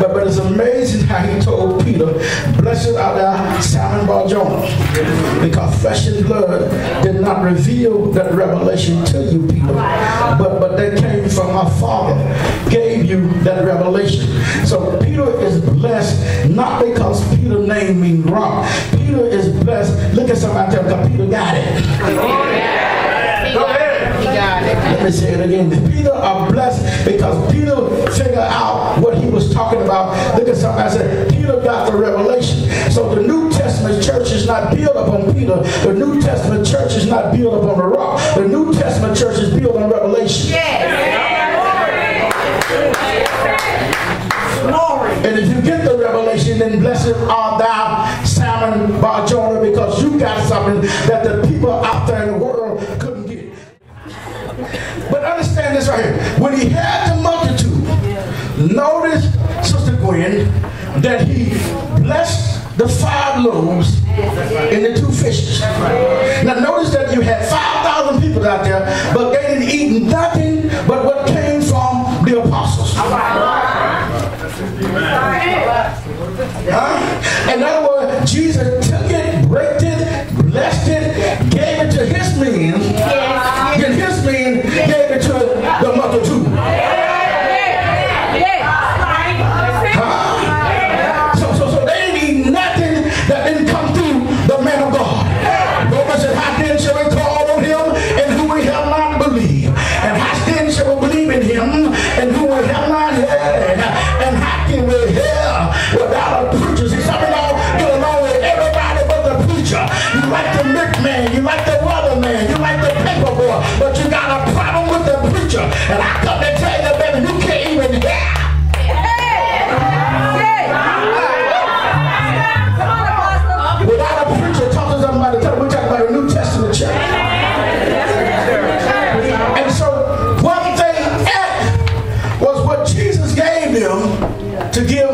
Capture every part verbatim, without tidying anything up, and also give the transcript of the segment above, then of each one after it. But, but it's amazing how he told Peter, blessed art thou, Simon Bar Jonah, because flesh and blood did not reveal that revelation to you, Peter, but, but that came from my Father, gave you that revelation. So Peter is blessed not because Peter's name means rock. Peter is blessed. Look at somebody tell me, Peter got it. Yeah. Go ahead. Let me say it again. Peter are blessed because Peter figured out what he was talking about. Look at something I said. Peter got the revelation. So the New Testament church is not built upon Peter. The New Testament church is not built upon the rock. The New Testament church is built on revelation. Yes. Glory. And if you get the revelation, then blessed art thou, Simon Bar Jonah, because you got something that the people out there in the world couldn't. But understand this right here. When he had the multitude, notice, Sister Gwen, that he blessed the five loaves and the two fishes. Now notice that you had five thousand people out there, but they didn't eat nothing but what came from the apostles. Huh? In other words, Jesus took it, broke it, blessed it, gave it to his men. Then his men gave it to the multitude. Huh? So, so, so they didn't eat nothing that didn't come through the man of God. Romans said, how then shall we call on him and who we have not believed? And how then shall we believe in him and who we have not heard? And how can we hear without a preacher? See, some of y'all get along with everybody but the preacher. You like the milkman, you like the water man, you like the paper boy, but you got a problem with the preacher. And I come to tell you, baby, you can't even hear. Yeah. Without a preacher talking to somebody, tell them we're talking about a New Testament church. And so one thing at was what Jesus gave them to give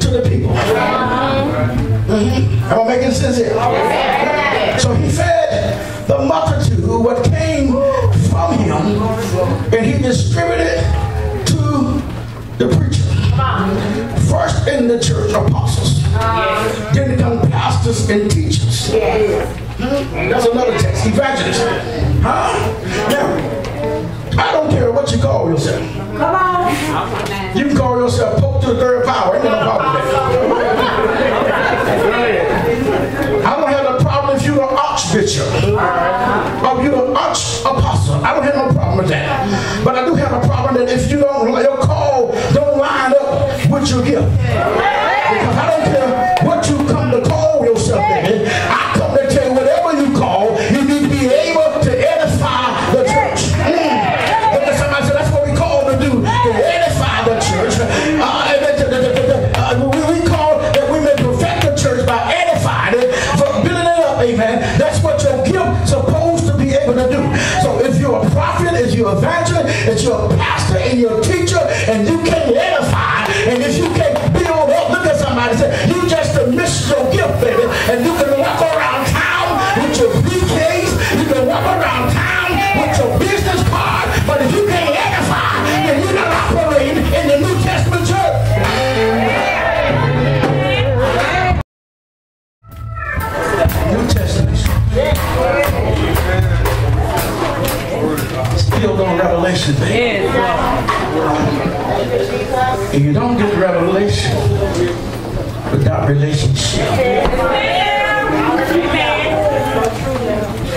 to the people. Mm-hmm. Am I making sense here? So he fed the multitude what came from him, and he distributed to the preacher. First in the church, apostles. Then come pastors and teachers. That's another text, evangelists. Huh? Now, I don't care what you call yourself. Come on. You can call yourself Pope to the Third Power. Ain't no problem. I don't have a problem if you're an archbishop or you're an arch-apostle. I don't have no problem with that. But I do have a problem that if you don't, your call don't line up with your gift. Because I don't care what you come to call yourself, baby. I come to tell you whatever you call, you need to be able to edify the church. Mm. Look at somebody and say, that's what we call to do, to edify the church. Uh, evangelist, it's your pastor and your teacher, and you can't edify, and if you can't build up, look at somebody and say, you just miss your gift, baby, and you can walk around town with your briefcase, you can walk around town with your business card, but if you can't edify, then you're not operating in the New Testament church. New Testament. Still on revelation, baby. Yes. And you don't get revelation without relationship.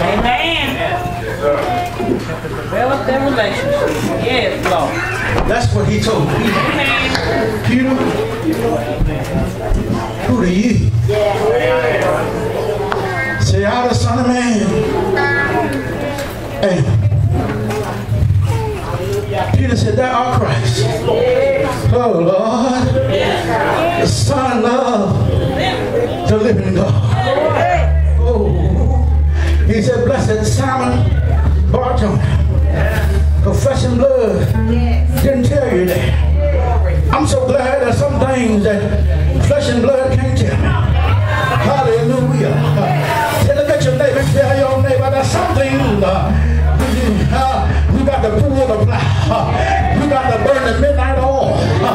Amen. Develop that relationship. Yes, Lord. That's what he told me. Peter, who do you? Yeah. Say, I the Son of Man. Hey. Peter said, thou art Christ. Oh Lord, the Son of the living God. Oh. He said, blessed Simon Bar Jonah. Confession blood didn't tell you that. I'm so glad there's some things that flesh and blood can't tell. Hallelujah. Say, look at your neighbor, tell your neighbor that's something. Uh, Uh, you got to pull the plow. Uh, you got to burn the midnight oil. Uh,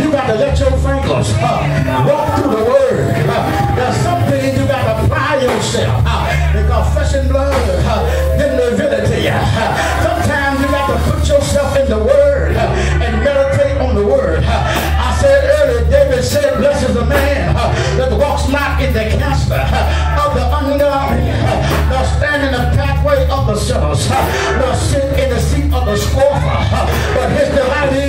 you got to let your your fingers. Uh, walk through the word. Uh, there's something you got to apply yourself. Uh, because flesh and blood uh, didn't reveal it to you. Uh, sometimes you got to put yourself in the word uh, and meditate on the word. Uh, I said earlier, David said, blessed is the man uh, that walks not in the counsel uh, of the ungodly, uh, nor stand in the pathway of the sinners, uh, nor sit in the seat of the scornful, uh, but his delight is